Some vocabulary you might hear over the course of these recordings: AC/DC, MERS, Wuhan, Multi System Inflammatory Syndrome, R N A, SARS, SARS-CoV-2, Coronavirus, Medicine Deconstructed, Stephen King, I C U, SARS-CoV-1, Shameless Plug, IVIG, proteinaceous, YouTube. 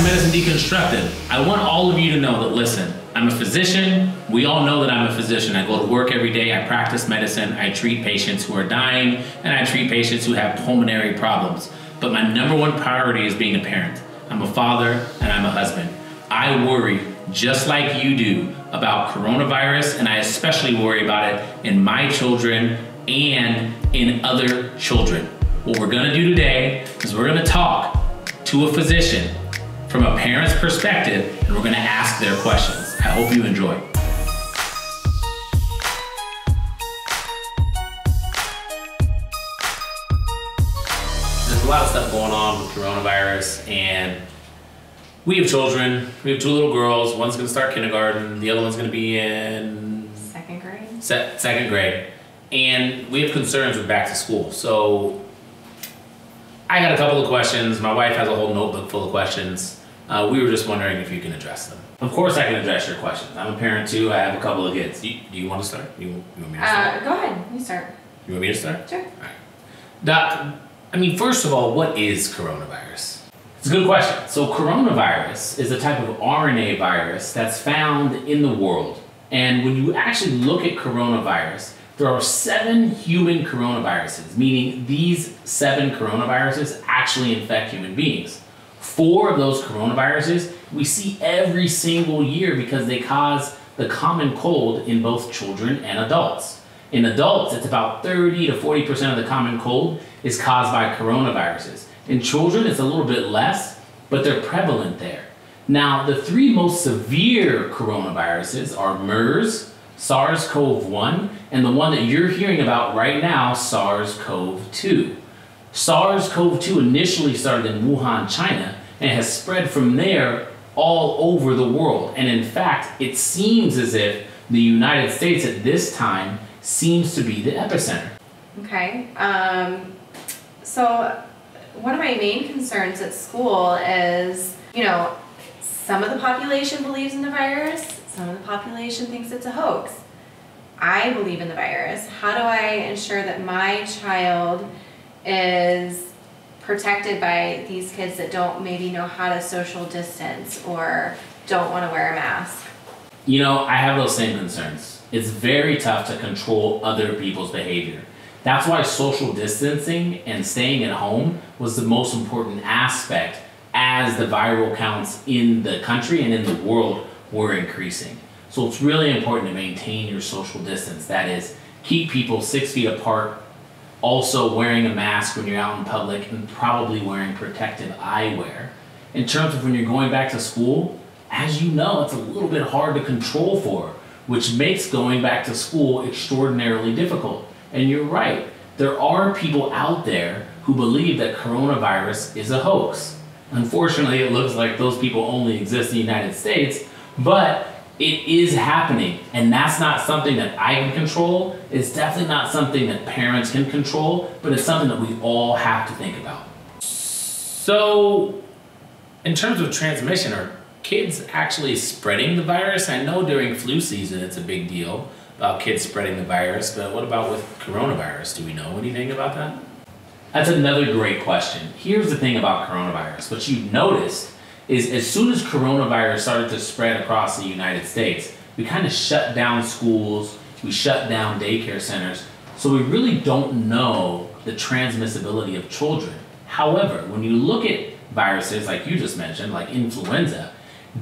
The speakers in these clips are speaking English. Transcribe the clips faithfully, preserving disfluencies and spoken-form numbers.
to Medicine Deconstructed. I want all of you to know that, listen, I'm a physician. We all know that I'm a physician. I go to work every day. I practice medicine. I treat patients who are dying, and I treat patients who have pulmonary problems. But my number one priority is being a parent. I'm a father, and I'm a husband. I worry, just like you do, about coronavirus, and I especially worry about it in my children and in other children. What we're gonna do today is we're gonna talk to a physician from a parent's perspective, and we're gonna ask their questions. I hope you enjoy. There's a lot of stuff going on with coronavirus, and we have children. We have two little girls. One's gonna start kindergarten. The other one's gonna be in... Second grade? Se second grade. And we have concerns with back to school. So I got a couple of questions. My wife has a whole notebook full of questions. Uh, we were just wondering if you can address them. Of course I can address your questions. I'm a parent too. I have a couple of kids. Do you, do you want to start? You, you want me to start? Uh, go ahead, you start. You want me to start? Sure. All right. Doc, I mean, first of all, what is coronavirus? It's a good question. So coronavirus is a type of R N A virus that's found in the world. And when you actually look at coronavirus, there are seven human coronaviruses, meaning these seven coronaviruses actually infect human beings. Four of those coronaviruses we see every single year because they cause the common cold in both children and adults. In adults, it's about thirty to forty percent of the common cold is caused by coronaviruses. In children, it's a little bit less, but they're prevalent there. Now, the three most severe coronaviruses are MERS, SARS CoV one, and the one that you're hearing about right now, SARS CoV two. SARS CoV two initially started in Wuhan, China, and has spread from there all over the world. And in fact, it seems as if the United States at this time seems to be the epicenter. Okay, um, so one of my main concerns at school is, you know, some of the population believes in the virus, some of the population thinks it's a hoax. I believe in the virus. How do I ensure that my child is protected by these kids that don't maybe know how to social distance or don't want to wear a mask? You know, I have those same concerns. It's very tough to control other people's behavior. That's why social distancing and staying at home was the most important aspect as the viral counts in the country and in the world were increasing. So it's really important to maintain your social distance. That is, keep people six feet apart, also wearing a mask when you're out in public and probably wearing protective eyewear. In terms of when you're going back to school, as you know, it's a little bit hard to control for, which makes going back to school extraordinarily difficult. And you're right, there are people out there who believe that coronavirus is a hoax. Unfortunately, it looks like those people only exist in the United States, but it is happening. And that's not something that I can control. It's definitely not something that parents can control, but it's something that we all have to think about. So in terms of transmission, are kids actually spreading the virus? I know during flu season, it's a big deal about kids spreading the virus, but what about with coronavirus? Do we know anything about that? That's another great question. Here's the thing about coronavirus. What you've noticed is as soon as coronavirus started to spread across the United States, we kind of shut down schools, we shut down daycare centers, so we really don't know the transmissibility of children. However, when you look at viruses like you just mentioned, like influenza,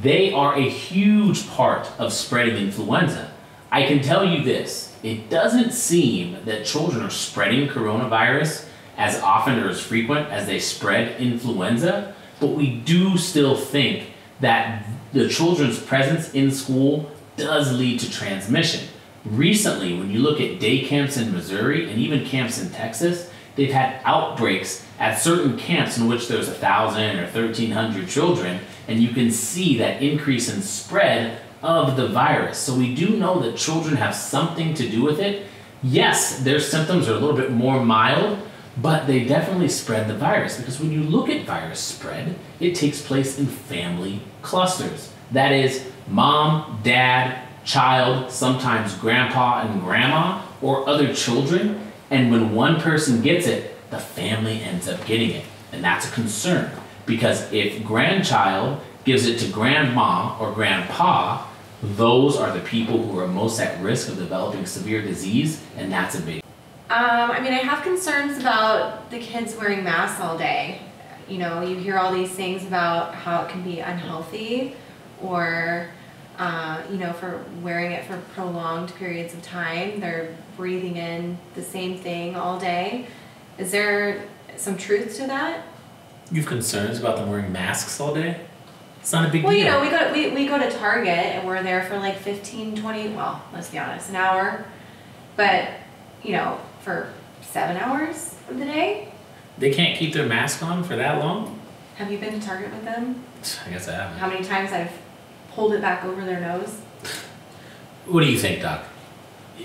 they are a huge part of spreading influenza. I can tell you this, it doesn't seem that children are spreading coronavirus as often or as frequent as they spread influenza, but we do still think that the children's presence in school does lead to transmission. Recently, when you look at day camps in Missouri and even camps in Texas, they've had outbreaks at certain camps in which there's one thousand or thirteen hundred children, and you can see that increase in spread of the virus. So we do know that children have something to do with it. Yes, their symptoms are a little bit more mild, but they definitely spread the virus, because when you look at virus spread, it takes place in family clusters. That is mom, dad, child, sometimes grandpa and grandma or other children. And when one person gets it, the family ends up getting it. And that's a concern. Because if grandchild gives it to grandma or grandpa, those are the people who are most at risk of developing severe disease, and that's a big. Um, I mean, I have concerns about the kids wearing masks all day. You know, you hear all these things about how it can be unhealthy, or uh, you know, for wearing it for prolonged periods of time, they're breathing in the same thing all day. Is there some truth to that? You have concerns about them wearing masks all day? It's not a big deal. Well, you know, we go, we, we go to Target and we're there for like fifteen, twenty, well, let's be honest, an hour. But, you know, for seven hours of the day? They can't keep their mask on for that long? Have you been to Target with them? I guess I haven't. How many times I've pulled it back over their nose? What do you think, Doc?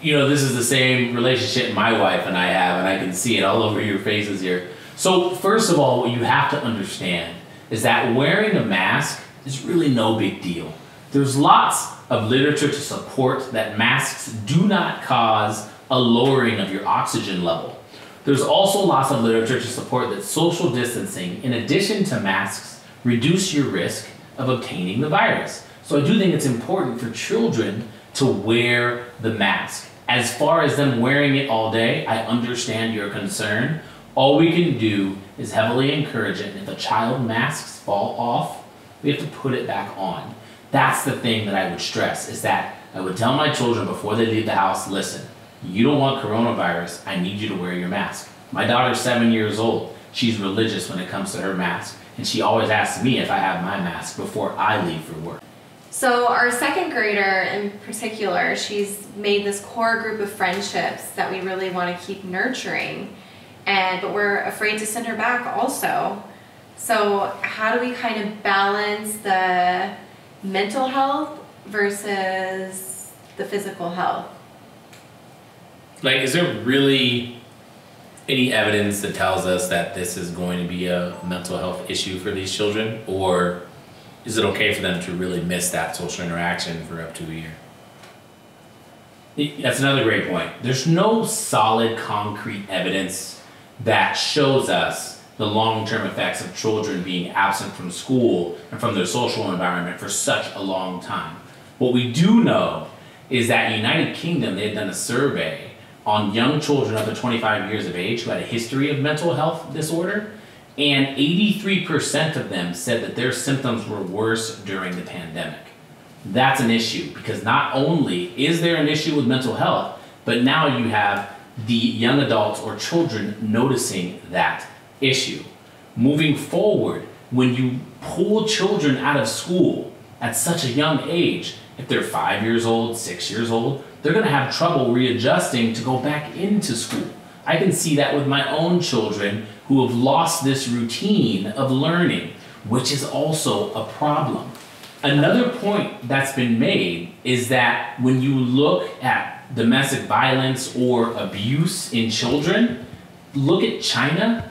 You know, this is the same relationship my wife and I have, and I can see it all over your faces here. So, first of all, what you have to understand is that wearing a mask is really no big deal. There's lots of literature to support that masks do not cause a lowering of your oxygen level. There's also lots of literature to support that social distancing, in addition to masks, reduce your risk of obtaining the virus. So I do think it's important for children to wear the mask. As far as them wearing it all day, I understand your concern. All we can do is heavily encourage it, and if a child masks fall off, we have to put it back on. That's the thing that I would stress, is that I would tell my children before they leave the house, listen, you don't want coronavirus, I need you to wear your mask. My daughter's seven years old, she's religious when it comes to her mask, and she always asks me if I have my mask before I leave for work. So our second grader in particular, she's made this core group of friendships that we really want to keep nurturing. And, but we're afraid to send her back also. So how do we kind of balance the mental health versus the physical health? Like, is there really any evidence that tells us that this is going to be a mental health issue for these children? Or is it okay for them to really miss that social interaction for up to a year? That's another great point. There's no solid, concrete evidence that shows us the long-term effects of children being absent from school and from their social environment for such a long time. What we do know is that in the United Kingdom, they had done a survey on young children up to twenty-five years of age who had a history of mental health disorder, and eighty-three percent of them said that their symptoms were worse during the pandemic. That's an issue, because not only is there an issue with mental health, but now you have the young adults or children noticing that issue. Moving forward, when you pull children out of school at such a young age, if they're five years old, six years old, they're going to have trouble readjusting to go back into school. I can see that with my own children who have lost this routine of learning, which is also a problem. Another point that's been made is that when you look at domestic violence or abuse in children, look at China.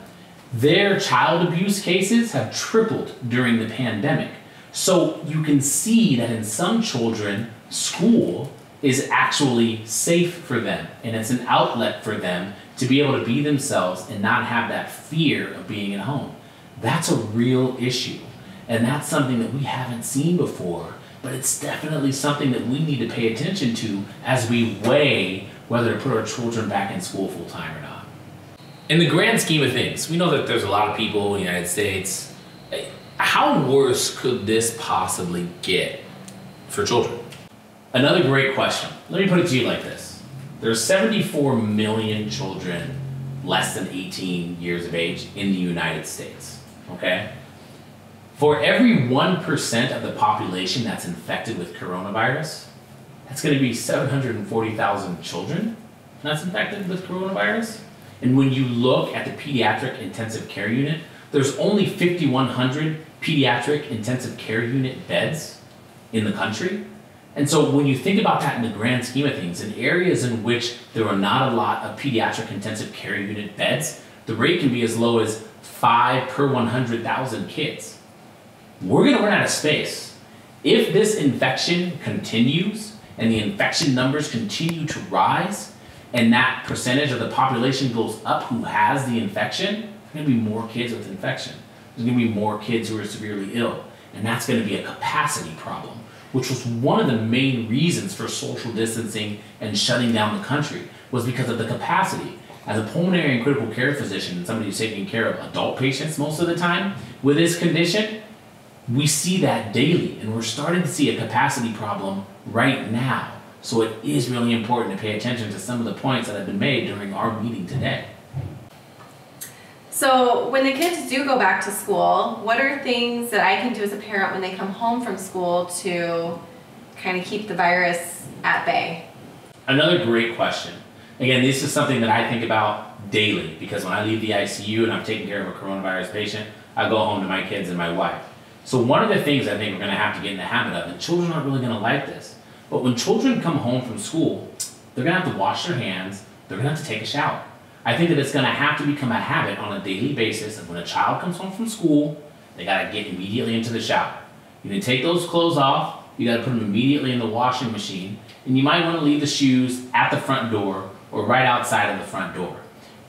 Their child abuse cases have tripled during the pandemic. So you can see that in some children, school is actually safe for them, and it's an outlet for them to be able to be themselves and not have that fear of being at home. That's a real issue. And that's something that we haven't seen before, but it's definitely something that we need to pay attention to as we weigh whether to put our children back in school full time or not. In the grand scheme of things, we know that there's a lot of people in the United States. How worse could this possibly get for children? Another great question. Let me put it to you like this. There's seventy-four million children less than eighteen years of age in the United States, okay? For every one percent of the population that's infected with coronavirus, that's going to be seven hundred forty thousand children that's infected with coronavirus. And when you look at the pediatric intensive care unit, there's only fifty-one hundred pediatric intensive care unit beds in the country. And so when you think about that in the grand scheme of things, in areas in which there are not a lot of pediatric intensive care unit beds, the rate can be as low as five per one hundred thousand kids. We're going to run out of space. If this infection continues and the infection numbers continue to rise and that percentage of the population goes up who has the infection, there's going to be more kids with infection. there's going to be more kids who are severely ill, and that's going to be a capacity problem, which was one of the main reasons for social distancing and shutting down the country, was because of the capacity. As a pulmonary and critical care physician, and somebody who's taking care of adult patients most of the time with this condition, we see that daily, and we're starting to see a capacity problem right now. So it is really important to pay attention to some of the points that have been made during our meeting today. So when the kids do go back to school, what are things that I can do as a parent when they come home from school to kind of keep the virus at bay? Another great question. Again, this is something that I think about daily, because when I leave the I C U and I'm taking care of a coronavirus patient, I go home to my kids and my wife. So one of the things I think we're going to have to get in the habit of, and children aren't really going to like this, but when children come home from school, they're going to have to wash their hands, they're going to have to take a shower. I think that it's going to have to become a habit on a daily basis of when a child comes home from school, they got to get immediately into the shower. You need to take those clothes off, you got to put them immediately in the washing machine, and you might want to leave the shoes at the front door or right outside of the front door.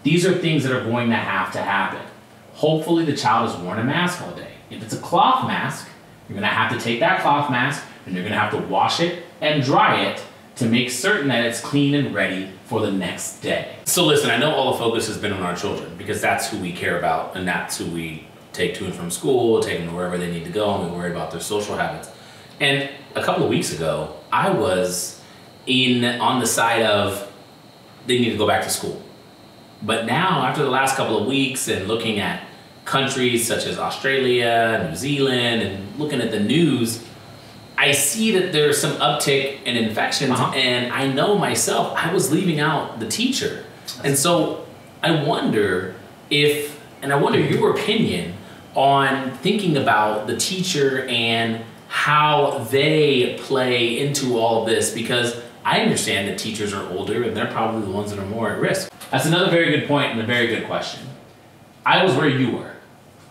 These are things that are going to have to happen. Hopefully the child has worn a mask all day. If it's a cloth mask, you're going to have to take that cloth mask and you're going to have to wash it and dry it to make certain that it's clean and ready for the next day. So listen, I know all the focus has been on our children because that's who we care about and that's who we take to and from school, take them to wherever they need to go, and we worry about their social habits. And a couple of weeks ago, I was in on the side of they need to go back to school. But now, after the last couple of weeks and looking at countries such as Australia, New Zealand, and looking at the news, I see that there's some uptick in infections, uh-huh. and I know myself, I was leaving out the teacher. That's and so I wonder if, and I wonder your opinion on thinking about the teacher and how they play into all of this, because I understand that teachers are older and they're probably the ones that are more at risk. That's another very good point and a very good question. I was where you were.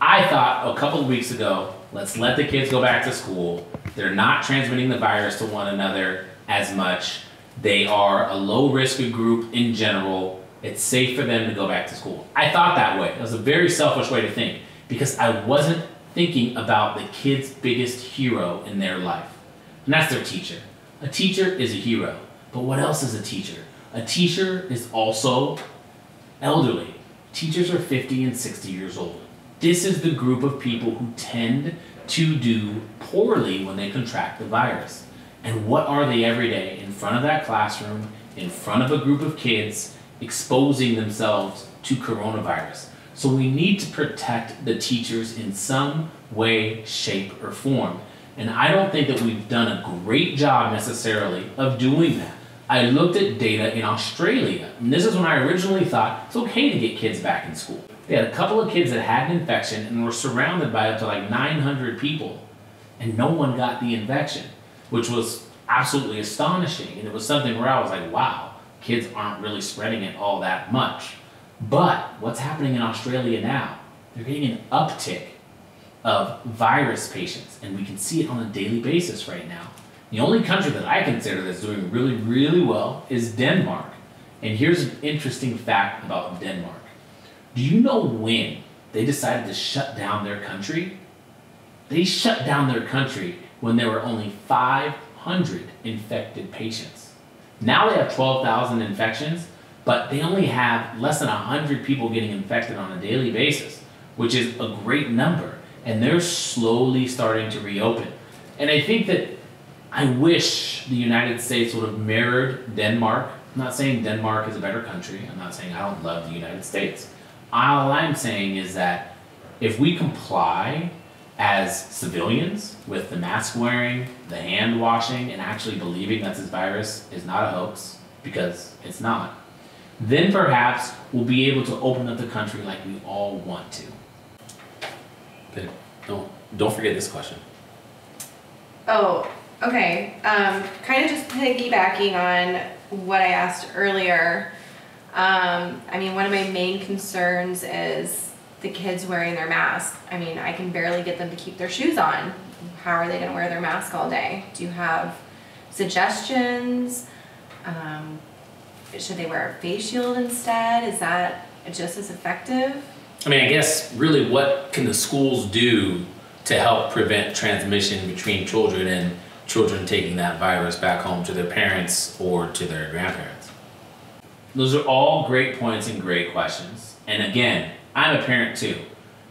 I thought a couple of weeks ago, let's let the kids go back to school. They're not transmitting the virus to one another as much. They are a low-risk group in general. It's safe for them to go back to school. I thought that way. It was a very selfish way to think because I wasn't thinking about the kid's biggest hero in their life, and that's their teacher. A teacher is a hero, but what else is a teacher? A teacher is also elderly. Teachers are fifty and sixty years old. This is the group of people who tend to do poorly when they contract the virus. And what are they every day? In front of that classroom, in front of a group of kids, exposing themselves to coronavirus. So we need to protect the teachers in some way, shape, or form. And I don't think that we've done a great job necessarily of doing that. I looked at data in Australia, and this is when I originally thought it's okay to get kids back in school. They had a couple of kids that had an infection and were surrounded by up to like nine hundred people, and no one got the infection, which was absolutely astonishing. And it was something where I was like, wow, kids aren't really spreading it all that much. But what's happening in Australia now, they're getting an uptick of virus patients, and we can see it on a daily basis right now. The only country that I consider that's doing really, really well is Denmark. And here's an interesting fact about Denmark. Do you know when they decided to shut down their country? They shut down their country when there were only five hundred infected patients. Now they have twelve thousand infections, but they only have less than one hundred people getting infected on a daily basis, which is a great number. And they're slowly starting to reopen. And I think that I wish the United States would have mirrored Denmark. I'm not saying Denmark is a better country. I'm not saying I don't love the United States. All I'm saying is that if we comply as civilians with the mask wearing, the hand washing, and actually believing that this virus is not a hoax, because it's not, then perhaps we'll be able to open up the country like we all want to. But don't, don't forget this question. Oh. Okay, um, kind of just piggybacking on what I asked earlier, um, I mean, one of my main concerns is the kids wearing their mask. I mean, I can barely get them to keep their shoes on. How are they going to wear their mask all day? Do you have suggestions? Um, should they wear a face shield instead? Is that just as effective? I mean, I guess really what can the schools do to help prevent transmission between children and children taking that virus back home to their parents or to their grandparents? Those are all great points and great questions. And again, I'm a parent too.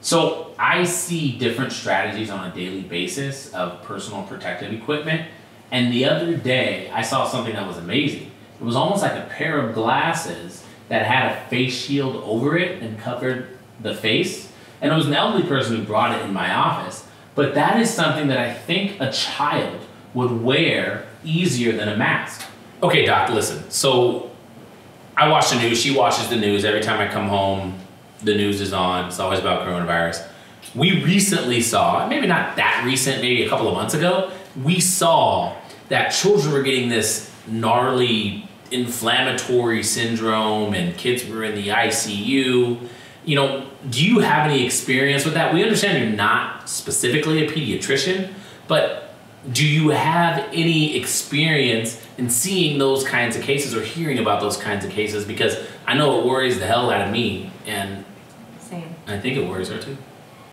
So I see different strategies on a daily basis of personal protective equipment. And the other day, I saw something that was amazing. It was almost like a pair of glasses that had a face shield over it and covered the face. And it was an elderly person who brought it in my office. But that is something that I think a child would wear easier than a mask. Okay, Doc, listen. So I watch the news. She watches the news. Every time I come home, the news is on. It's always about coronavirus. We recently saw, maybe not that recent, maybe a couple of months ago, we saw that children were getting this gnarly inflammatory syndrome and kids were in the I C U. You know, do you have any experience with that? We understand you're not specifically a pediatrician, but do you have any experience in seeing those kinds of cases or hearing about those kinds of cases? Because I know it worries the hell out of me, and same. I think it worries her too.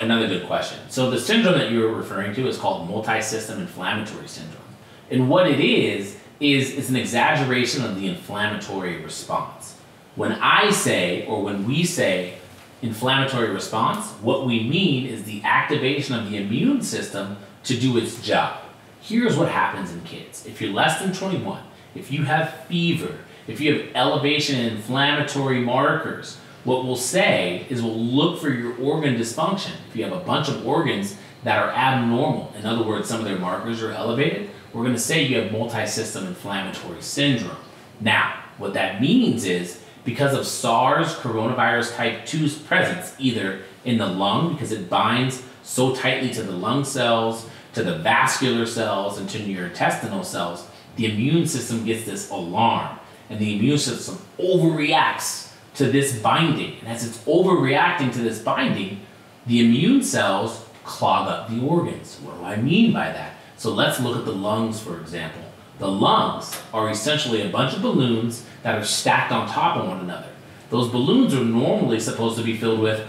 Another good question. So the syndrome that you were referring to is called multi-system inflammatory syndrome. And what it is, is it's an exaggeration of the inflammatory response. When I say, or when we say, inflammatory response, what we mean is the activation of the immune system to do its job. Here's what happens in kids. If you're less than twenty-one, if you have fever, if you have elevation in inflammatory markers, what we'll say is we'll look for your organ dysfunction. If you have a bunch of organs that are abnormal, in other words, some of their markers are elevated, we're gonna say you have multi-system inflammatory syndrome. Now, what that means is because of SARS coronavirus type two's presence, either in the lung, because it binds so tightly to the lung cells, to the vascular cells, and to your intestinal cells, the immune system gets this alarm, and the immune system overreacts to this binding. And as it's overreacting to this binding, the immune cells clog up the organs. What do I mean by that? So let's look at the lungs, for example. The lungs are essentially a bunch of balloons that are stacked on top of one another. Those balloons are normally supposed to be filled with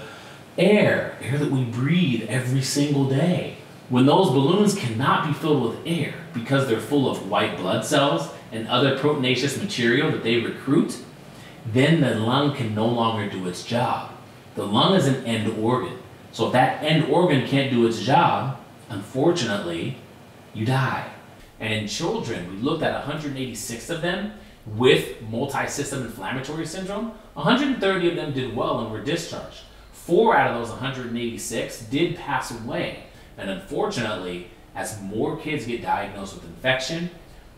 air, air that we breathe every single day. When those balloons cannot be filled with air because they're full of white blood cells and other proteinaceous material that they recruit, then the lung can no longer do its job. The lung is an end organ. So if that end organ can't do its job, unfortunately, you die. And in children, we looked at one hundred eighty-six of them with multi-system inflammatory syndrome. one hundred thirty of them did well and were discharged. Four out of those one hundred eighty-six did pass away. And unfortunately, as more kids get diagnosed with infection,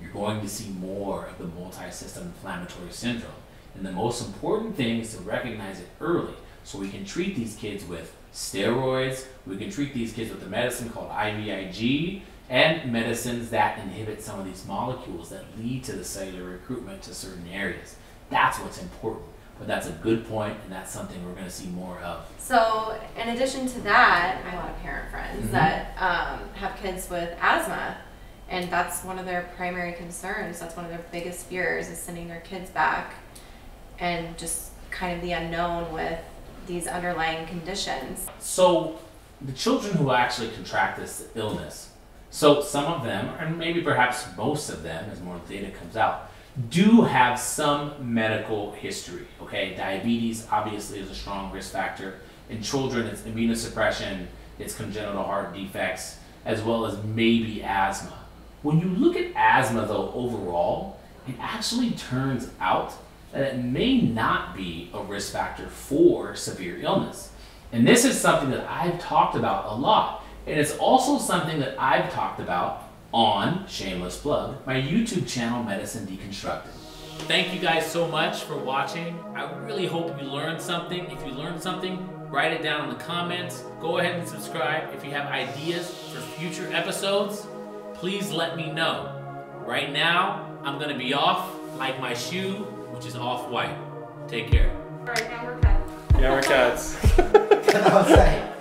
you're going to see more of the multi-system inflammatory syndrome. And the most important thing is to recognize it early, so we can treat these kids with steroids, we can treat these kids with a medicine called I V I G, and medicines that inhibit some of these molecules that lead to the cellular recruitment to certain areas. That's what's important. But that's a good point, and that's something we're going to see more of. So in addition to that, I have a lot of parent friends mm-hmm. that um, have kids with asthma, and that's one of their primary concerns. That's one of their biggest fears, is sending their kids back and just kind of the unknown with these underlying conditions. So the children who actually contract this illness, so some of them, and maybe perhaps most of them, as more data comes out, do have some medical history, okay? Diabetes obviously is a strong risk factor. In children, it's immunosuppression, it's congenital heart defects, as well as maybe asthma. When you look at asthma though overall, it actually turns out that it may not be a risk factor for severe illness. And this is something that I've talked about a lot. And it's also something that I've talked about on Shameless Plug, my YouTube channel, Medicine Deconstructed. Thank you guys so much for watching. I really hope you learned something. If you learned something, write it down in the comments. Go ahead and subscribe. If you have ideas for future episodes, please let me know. Right now, I'm gonna be off like my shoe, which is off-white. Take care. All right, now we're cut. Yeah, we're cuts. I was like,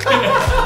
I was like